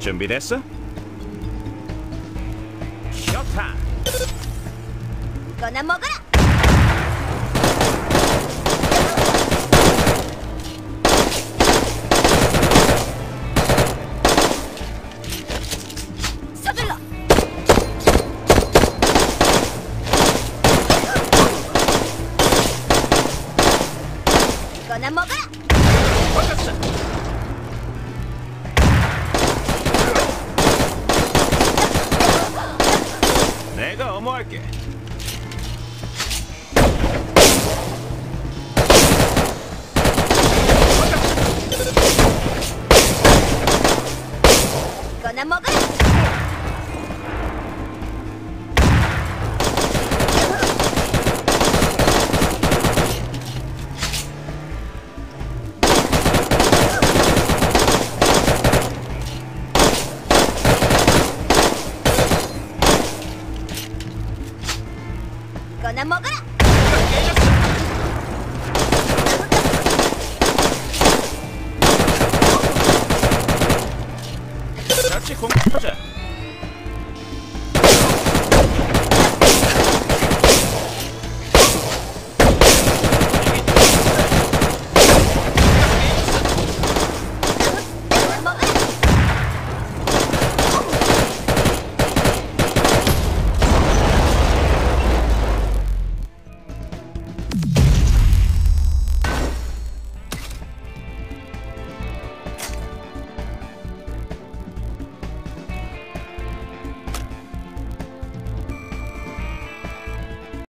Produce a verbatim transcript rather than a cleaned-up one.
준비됐어? 쇼타! 이거나 먹어라! 나 먹어.